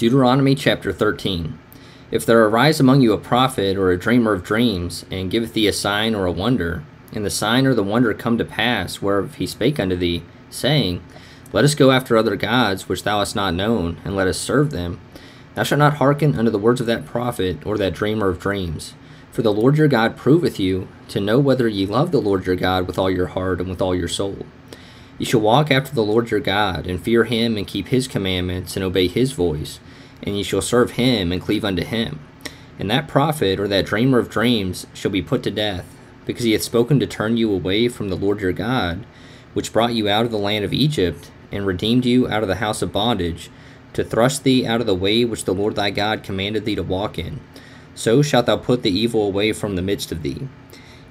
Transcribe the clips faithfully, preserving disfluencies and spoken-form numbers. Deuteronomy chapter thirteen. If there arise among you a prophet or a dreamer of dreams, and giveth thee a sign or a wonder, and the sign or the wonder come to pass whereof he spake unto thee, saying, Let us go after other gods which thou hast not known, and let us serve them, thou shalt not hearken unto the words of that prophet or that dreamer of dreams. For the Lord your God proveth you, to know whether ye love the Lord your God with all your heart and with all your soul. Ye shall walk after the Lord your God, and fear him, and keep his commandments, and obey his voice. And ye shall serve him, and cleave unto him. And that prophet, or that dreamer of dreams, shall be put to death, because he hath spoken to turn you away from the Lord your God, which brought you out of the land of Egypt, and redeemed you out of the house of bondage, to thrust thee out of the way which the Lord thy God commanded thee to walk in. So shalt thou put the evil away from the midst of thee.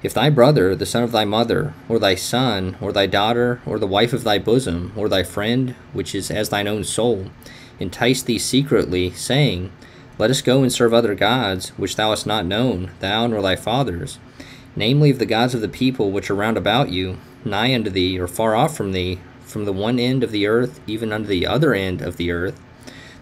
If thy brother, the son of thy mother, or thy son, or thy daughter, or the wife of thy bosom, or thy friend, which is as thine own soul, entice thee secretly, saying, Let us go and serve other gods, which thou hast not known, thou nor thy fathers, namely of the gods of the people which are round about you, nigh unto thee, or far off from thee, from the one end of the earth even unto the other end of the earth,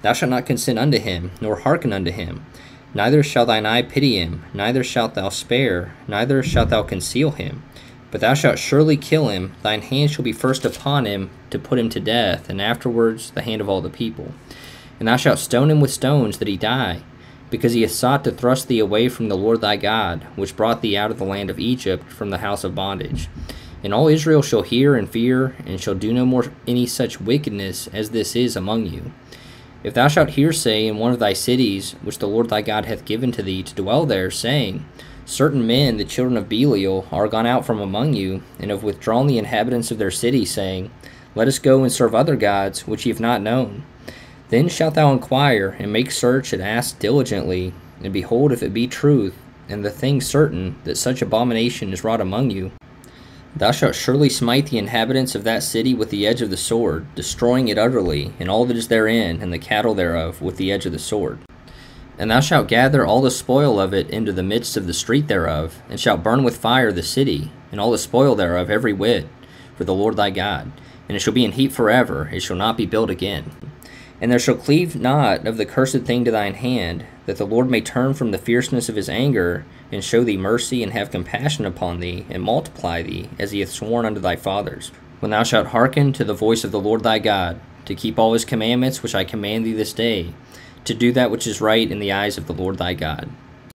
thou shalt not consent unto him, nor hearken unto him. Neither shalt thine eye pity him, neither shalt thou spare, neither shalt thou conceal him. But thou shalt surely kill him, thine hand shall be first upon him, to put him to death, and afterwards the hand of all the people. And thou shalt stone him with stones, that he die, because he hath sought to thrust thee away from the Lord thy God, which brought thee out of the land of Egypt, from the house of bondage. And all Israel shall hear and fear, and shall do no more any such wickedness as this is among you. If thou shalt hearsay in one of thy cities, which the Lord thy God hath given to thee to dwell there, saying, Certain men, the children of Belial, are gone out from among you, and have withdrawn the inhabitants of their city, saying, Let us go and serve other gods, which ye have not known. Then shalt thou inquire, and make search, and ask diligently, and behold, if it be truth, and the thing certain, that such abomination is wrought among you, thou shalt surely smite the inhabitants of that city with the edge of the sword, destroying it utterly, and all that is therein, and the cattle thereof, with the edge of the sword. And thou shalt gather all the spoil of it into the midst of the street thereof, and shalt burn with fire the city, and all the spoil thereof every whit, for the Lord thy God. And it shall be in heap forever, it shall not be built again. And there shall cleave not of the cursed thing to thine hand, that the Lord may turn from the fierceness of his anger, and show thee mercy, and have compassion upon thee, and multiply thee, as he hath sworn unto thy fathers. When thou shalt hearken to the voice of the Lord thy God, to keep all his commandments which I command thee this day, to do that which is right in the eyes of the Lord thy God.